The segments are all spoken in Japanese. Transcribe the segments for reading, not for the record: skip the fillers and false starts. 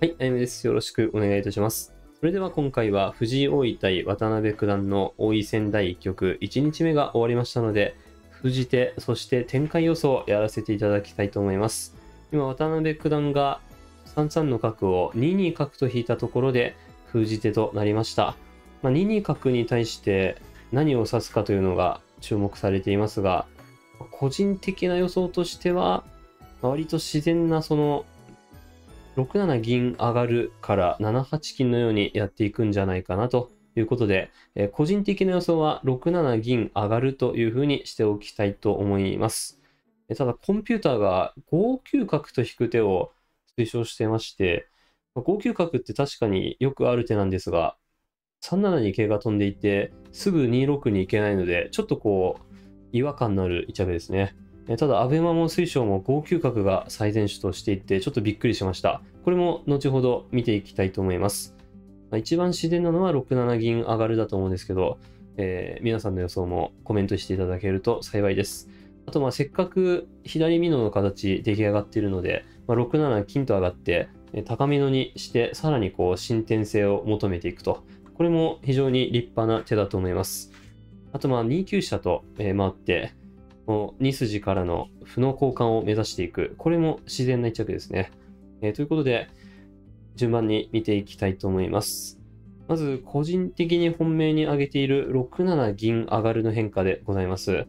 はい、あゆみです。よろしくお願いいたします。それでは今回は藤井王位対渡辺九段の王位戦第1局1日目が終わりましたので、封じ手、そして展開予想をやらせていただきたいと思います。今、渡辺九段が3三の角を2二角と引いたところで封じ手となりました。2二角に対して何を指すかというのが注目されていますが、個人的な予想としては、割と自然なその6七銀上がるから7八金のようにやっていくんじゃないかなということで、個人的な予想は6七銀上がるというふうにしておきたいと思います。ただコンピューターが5九角と引く手を推奨してまして、5九角って確かによくある手なんですが、3七に桂が飛んでいてすぐ2六に行けないので、ちょっとこう違和感のあるイチャベですね。ただ、アベマも水晶も5九角が最善手としていて、ちょっとびっくりしました。これも後ほど見ていきたいと思います。一番自然なのは6七銀上がるだと思うんですけど、皆さんの予想もコメントしていただけると幸いです。あと、せっかく左美濃の形出来上がっているので、6七金と上がって、高美濃にして、さらにこう進展性を求めていくと。これも非常に立派な手だと思います。あと、2九飛車と回って、2筋からの歩の交換を目指していく。これも自然な一着ですね。ということで、順番に見ていきたいと思います。まず、個人的に本命に挙げている6七銀上がるの変化でございます。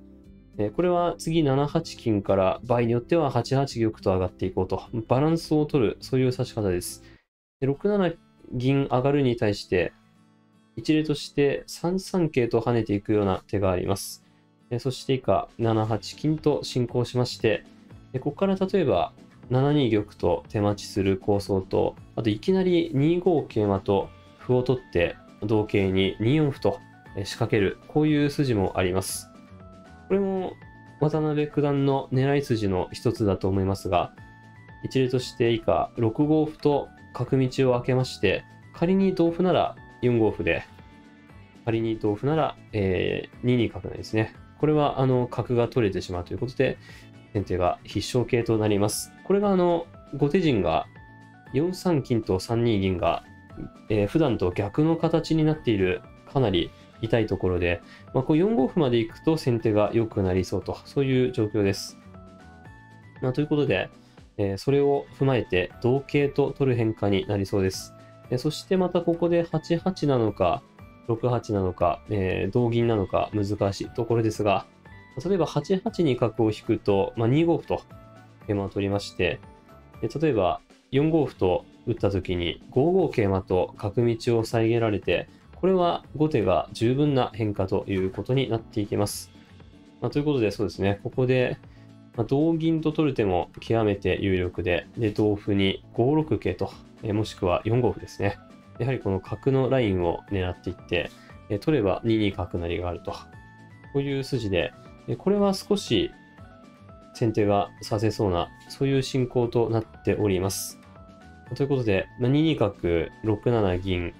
これは次7八金から場合によっては8八玉と上がっていこうと。バランスを取る、そういう指し方です。6七銀上がるに対して、一例として3三桂と跳ねていくような手があります。そして以下7八金と進行しまして、ここから例えば7二玉と手待ちする構想と、あといきなり2五桂馬と歩を取って同桂に2四歩と仕掛ける、こういう筋もあります。これも渡辺九段の狙い筋の一つだと思いますが、一例として以下6五歩と角道を開けまして、仮に同歩なら4五歩で、仮に同歩なら、2二角成ですね。これは角が取れてしまうということで、先手が必勝形となります。これが後手陣が4三金と3二銀が、普段と逆の形になっているかなり痛いところで、こう4五歩まで行くと先手が良くなりそうと、そういう状況です。ということで、それを踏まえて同桂と取る変化になりそうです。そしてまたここで8八なのか、6八なのか、同銀なのか難しいところですが、例えば8八に角を引くと、2五歩と桂馬を取りまして、例えば4五歩と打った時に5五桂馬と角道を遮られて、これは後手が十分な変化ということになっていきます。ということで、そうですね、ここで、同銀と取る手も極めて有力で、同歩に5六桂と、もしくは4五歩ですね。やはりこの角のラインを狙っていって、取れば2二角成があると。こういう筋で、これは少し先手がさせそうな、そういう進行となっております。ということで、2二角、6七銀、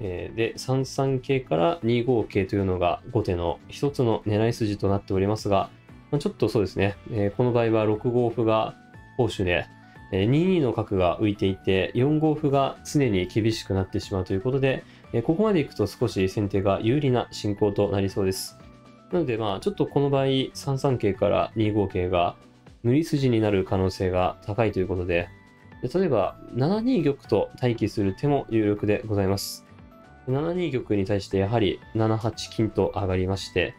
で、3三桂から2五桂というのが後手の一つの狙い筋となっておりますが、ちょっとそうですね、この場合は6五歩が好手で、2二の角が浮いていて4五歩が常に厳しくなってしまうということで、ここまでいくと少し先手が有利な進行となりそうです。なのでちょっとこの場合3三桂から2五桂が無理筋になる可能性が高いということで、例えば7二玉と待機する手も有力でございます。7二玉に対してやはり7八金と上がりまして、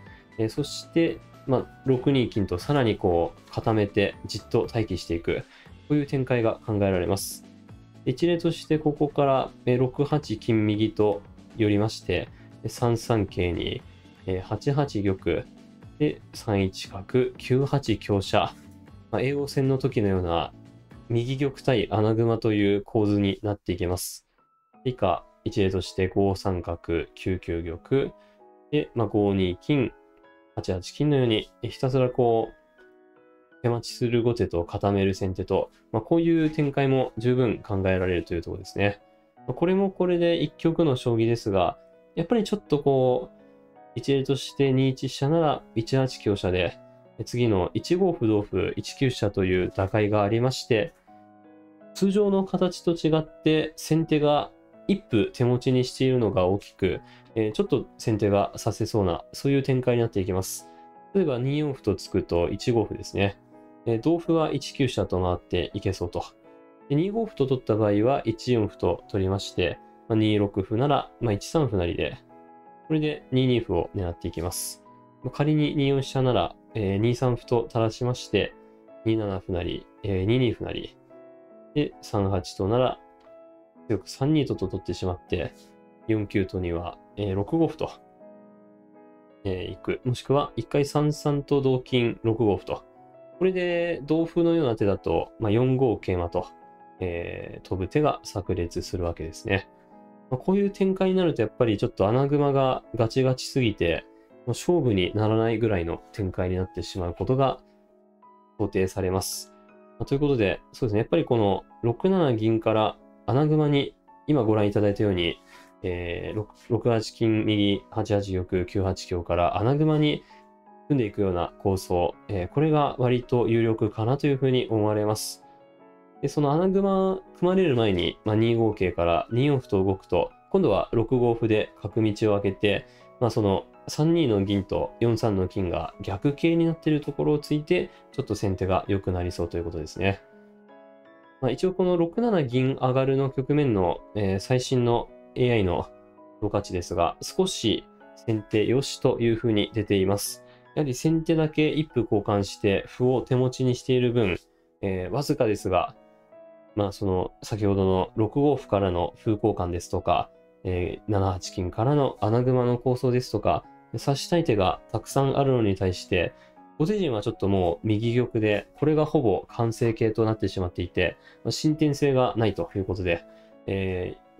そして6二金とさらにこう固めてじっと待機していく、こういう展開が考えられます。一例としてここから6八金右と寄りまして、3三桂に8八玉で3一角、9八香車、叡王戦の時のような右玉対穴熊という構図になっていきます。以下一例として5三角、9九玉で5二金、8八金のようにひたすらこう手待ちする後手と固める先手と、こういう展開も十分考えられるというところですね。これもこれで一局の将棋ですが、やっぱりちょっとこう一例として2一飛車なら1八香車で、次の1五歩同歩1九飛車という打開がありまして、通常の形と違って先手が一歩手持ちにしているのが大きく、ちょっと先手が指せそうな、そういう展開になっていきます。例えば2四歩と突くと1五歩ですね。同歩は1九飛車と回っていけそうと。で2五歩と取った場合は1四歩と取りまして、2六歩なら、1三歩成で、これで2二歩を狙っていきます。仮に2四飛車なら、2三歩と垂らしまして、2七歩成、2二歩成、で3八となら、強く3二とと取ってしまって、4九とには、6五歩と、いく。もしくは1回3三と同金6五歩と。これで同歩のような手だと、4五桂馬と、飛ぶ手が炸裂するわけですね。こういう展開になるとやっぱりちょっと穴熊がガチガチすぎて勝負にならないぐらいの展開になってしまうことが想定されます。ということで、そうですね、やっぱりこの6七銀から穴熊に今ご覧いただいたように、6八金右、8八玉、9八香から穴熊に組んでいくような構想、これが割と有力かなというふうに思われます。でその穴熊組まれる前に、2五桂から2四歩と動くと今度は6五歩で角道を開けて、その3二の銀と4三の金が逆形になっているところをついてちょっと先手が良くなりそうということですね。一応この6七銀上がるの局面の、最新の AI の評価値ですが少し先手良しというふうに出ています。やはり先手だけ一歩交換して歩を手持ちにしている分、わずかですがその先ほどの6五歩からの歩交換ですとか、7八金からの穴熊の構想ですとか指したい手がたくさんあるのに対して後手陣はちょっともう右玉でこれがほぼ完成形となってしまっていて、進展性がないということで、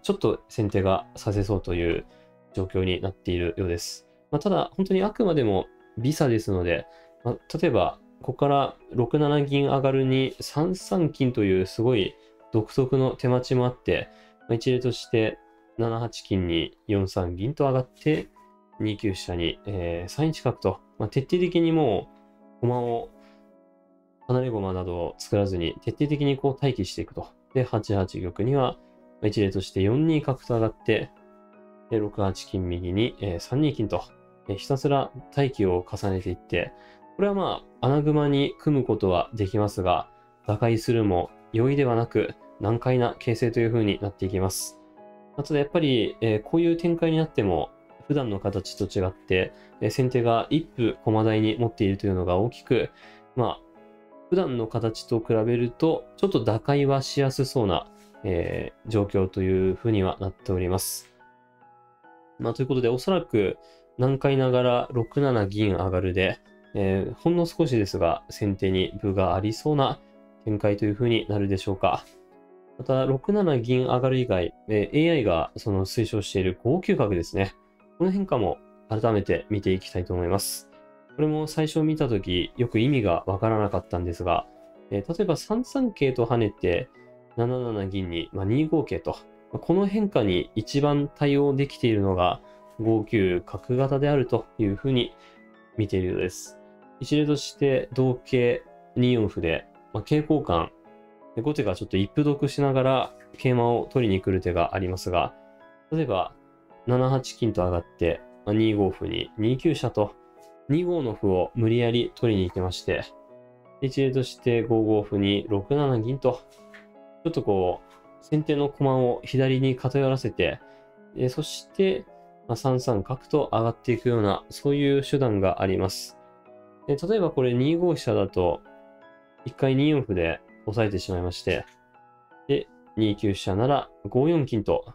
ちょっと先手が指せそうという状況になっているようです。ただ本当にあくまでも微差ですので、例えばここから6七銀上がるに3三金というすごい独特の手待ちもあって、一例として7八金に4三銀と上がって2九飛車に、3一角と、徹底的にもう駒を離れ駒などを作らずに徹底的にこう待機していくと。で8八玉には一例として4二角と上がって6八金右に、3二金と、ひたすら待機を重ねていってこれは穴熊に組むことはできますが、打開するも容易ではなく難解な形勢という風になっていきます。ただやっぱり、こういう展開になっても普段の形と違って、先手が一歩駒台に持っているというのが大きく、普段の形と比べるとちょっと打開はしやすそうな、状況という風にはなっております。ということでおそらく難解ながら6七銀上がるで、ほんの少しですが先手に分がありそうな展開という風になるでしょうか。また6七銀上がる以外、AI がその推奨している5九角ですね。この変化も改めて見ていきたいと思います。これも最初見た時よく意味がわからなかったんですが、例えば3三桂と跳ねて7七銀に、2五桂と、この変化に一番対応できているのが5九角型であるという風に見ているようです。一例として同桂2四歩で、桂交換で後手がちょっと一歩得しながら桂馬を取りに来る手がありますが、例えば7八金と上がって、2五歩に2九飛車と2五の歩を無理やり取りに行きまして、一例として5五歩に6七銀とちょっとこう先手の駒を左に偏らせて、そして3三角と上がっていくような、そういう手段があります。例えばこれ2五飛車だと1回2四歩で押さえてしまいまして、で2九飛車なら5四金と、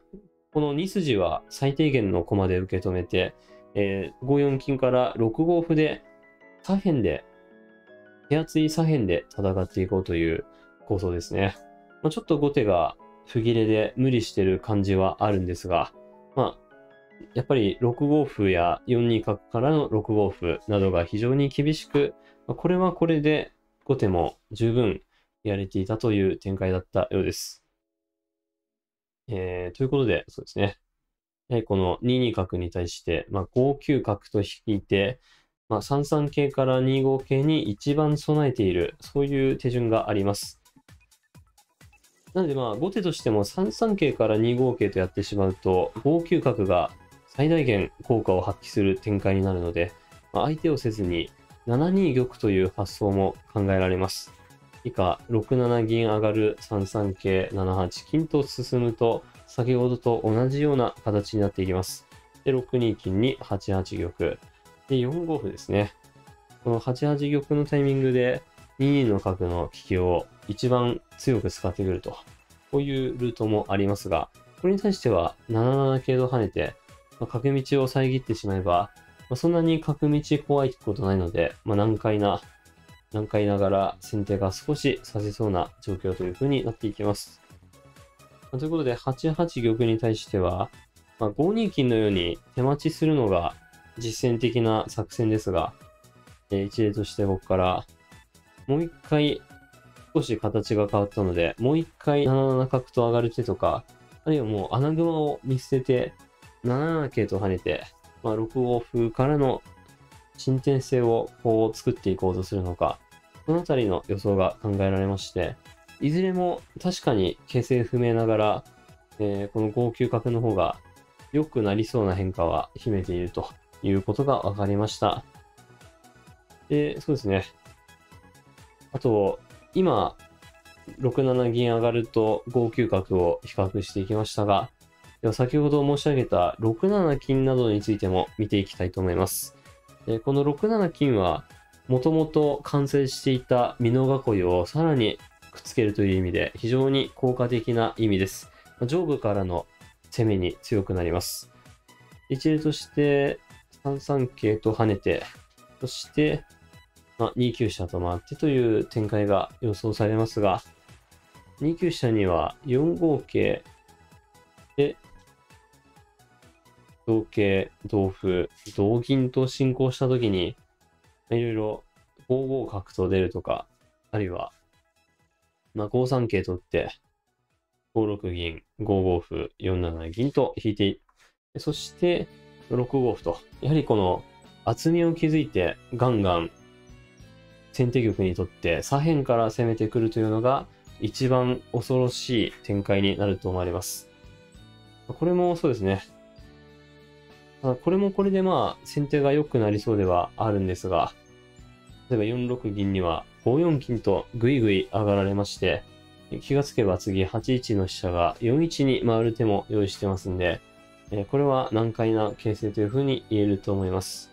この2筋は最低限の駒で受け止めて、5四金から6五歩で左辺で手厚い左辺で戦っていこうという構想ですね。ちょっと後手が歩切れで無理してる感じはあるんですが、やっぱり6五歩や4二角からの6五歩などが非常に厳しく、これはこれで後手も十分やれていたという展開だったようです。ということで、そうですね。やはりこの2二角に対して、5九角と引いて、3三桂から2五桂に一番備えている、そういう手順があります。なのでまあ後手としても3三桂から2五桂とやってしまうと5九角が最大限効果を発揮する展開になるので、まあ、相手をせずに7二玉という発想も考えられます。以下6七銀上がる3三桂7八金と進むと先ほどと同じような形になっていきます。で6二金に8八玉で4五歩ですね。この8八玉のタイミングで2二の角の利きを一番強く使ってくるとこういうルートもありますが、これに対しては7七桂と跳ねて、まあ、角道を遮ってしまえば、まあ、そんなに角道怖いことないので、まあ、難解ながら先手が少し指せそうな状況という風になっていきます。まあ、ということで8八玉に対しては、まあ、5二金のように手待ちするのが実戦的な作戦ですが、一例として僕からもう一回少し形が変わったので、もう一回7七角と上がる手とか、あるいはもう穴熊を見捨てて7七桂と跳ねて、まあ、6五歩からの進展性をこう作っていこうとするのか、この辺りの予想が考えられまして、いずれも確かに形勢不明ながら、この5九角の方が良くなりそうな変化は秘めているということが分かりました。そうですね、あと今6七銀上がると5九角を比較していきましたが、では先ほど申し上げた6七金などについても見ていきたいと思います。この6七金はもともと完成していた美濃囲いをさらにくっつけるという意味で非常に効果的な意味です。上部からの攻めに強くなります。一例として3三桂と跳ねて、そして、2九飛車と回ってという展開が予想されますが、2九飛車には4五桂で同桂同歩同銀と進行した時に、いろいろ5五角と出るとか、あるいは、5三桂取って5六銀5五歩4七銀と引いて、そして6五歩と、やはりこの厚みを築いてガンガン先手玉にとって左辺から攻めてくるというのが一番恐ろしい展開になると思われます。これもそうですね、これもこれでまあ先手が良くなりそうではあるんですが、例えば4六銀には5四金とぐいぐい上がられまして、気がつけば次8一の飛車が4一に回る手も用意してますんで、これは難解な形勢というふうに言えると思います。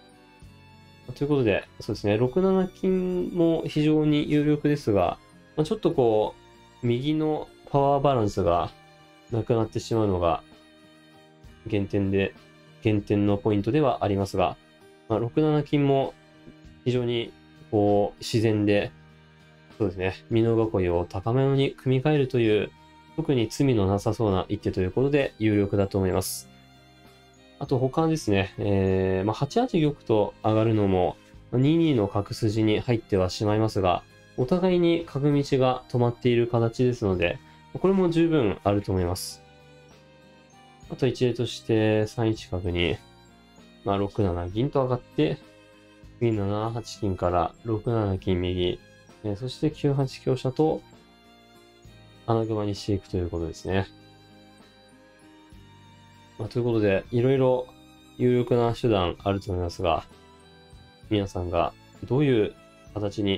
ということで、そうですね、6七金も非常に有力ですが、ちょっとこう、右のパワーバランスがなくなってしまうのが減点のポイントではありますが、6七金も非常にこう、自然で、そうですね、美濃囲いを高めのに組み替えるという、特に罪のなさそうな一手ということで有力だと思います。あと他ですね、8八玉と上がるのも2二の角筋に入ってはしまいますが、お互いに角道が止まっている形ですので、これも十分あると思います。あと一例として3一角に、6七銀と上がって、次7八金から6七金右、そして9八香車と穴熊にしていくということですね。ということで、いろいろ有力な手段あると思いますが、皆さんがどういう形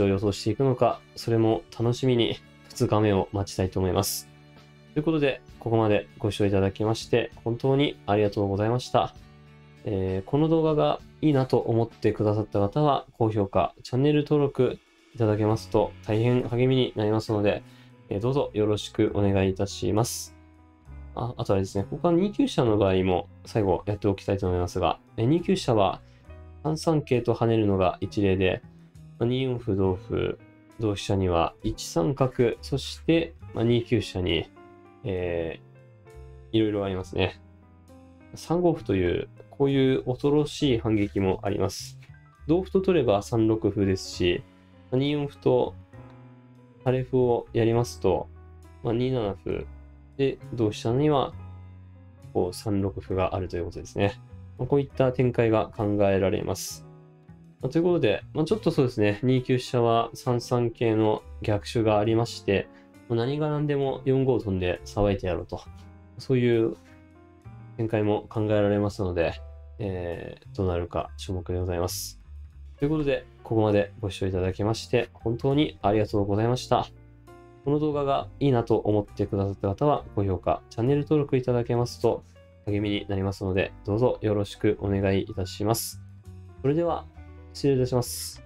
を予想していくのか、それも楽しみに2日目を待ちたいと思います。ということで、ここまでご視聴いただきまして、本当にありがとうございました。この動画がいいなと思ってくださった方は、高評価、チャンネル登録いただけますと大変励みになりますので、どうぞよろしくお願いいたします。あとはですね、ここは2九飛車の場合も最後やっておきたいと思いますが、2九飛車は3三桂と跳ねるのが一例で、2四歩同歩、同飛車には1三角、そして2九飛車に、いろいろありますね。3五歩という、こういう恐ろしい反撃もあります。同歩と取れば3六歩ですし、2四歩とハレ歩をやりますと、2七歩、で、同飛車には、こう、3六歩があるということですね。こういった展開が考えられます。ということで、ちょっとそうですね、2九飛車は3三桂の逆襲がありまして、何が何でも4号飛んで騒いでやろうと、そういう展開も考えられますので、どうなるか注目でございます。ということで、ここまでご視聴いただきまして、本当にありがとうございました。この動画がいいなと思ってくださった方は、高評価、チャンネル登録いただけますと励みになりますので、どうぞよろしくお願いいたします。それでは、失礼いたします。